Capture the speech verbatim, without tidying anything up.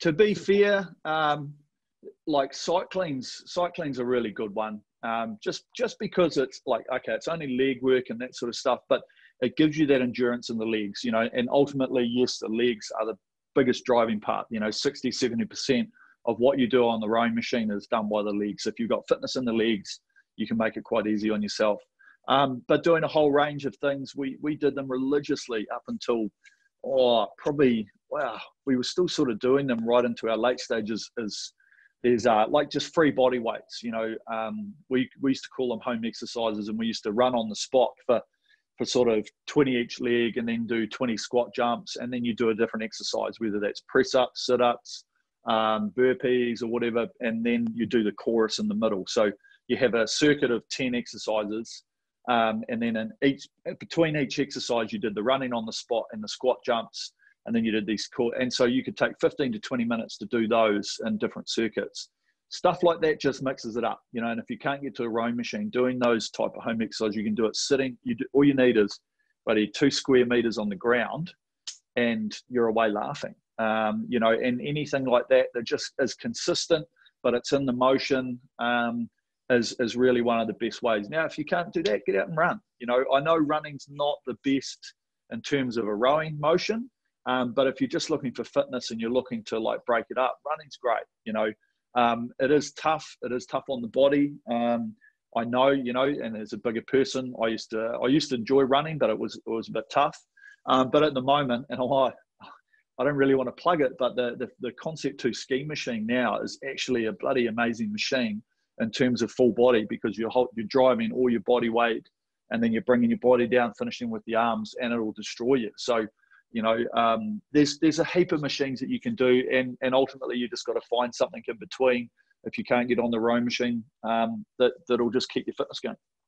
to be fair, um, like cycling's, cycling's a really good one. Um, just, just because it's like, okay, it's only leg work and that sort of stuff, but it gives you that endurance in the legs, you know, and ultimately, yes, the legs are the biggest driving part, you know, sixty, seventy percent of what you do on the rowing machine is done by the legs. If you've got fitness in the legs, you can make it quite easy on yourself. Um, but doing a whole range of things, we, we did them religiously up until, oh, probably, wow, we were still sort of doing them right into our late stages is, There's uh, like just free body weights, you know, um, we, we used to call them home exercises, and we used to run on the spot for, for sort of twenty each leg and then do twenty squat jumps. And then you do a different exercise, whether that's press ups, sit ups, um, burpees or whatever. And then you do the chorus in the middle. So you have a circuit of ten exercises. Um, and then in each, between each exercise, you did the running on the spot and the squat jumps. And then you did these cool, and so you could take fifteen to twenty minutes to do those in different circuits. Stuff like that just mixes it up, you know, and if you can't get to a rowing machine, doing those type of home exercises, you can do it sitting. You do, all you need is, buddy, two square meters on the ground and you're away laughing, um, you know, and anything like that that just is consistent, but it's in the motion um, is, is really one of the best ways. Now, if you can't do that, get out and run. You know, I know running's not the best in terms of a rowing motion, Um, but if you're just looking for fitness and you're looking to like break it up, running's great. You know, um, it is tough. It is tough on the body. Um, I know, you know, and as a bigger person, I used to, I used to enjoy running, but it was, it was a bit tough. Um, but at the moment, and I, I don't really want to plug it, but the, the, the Concept two ski machine now is actually a bloody amazing machine in terms of full body, because you're, you're driving all your body weight and then you're bringing your body down, finishing with the arms, and it'll destroy you. So, you know, um, there's there's a heap of machines that you can do, and and ultimately you just got to find something in between. If you can't get on the rowing machine, um, that that'll just keep your fitness going.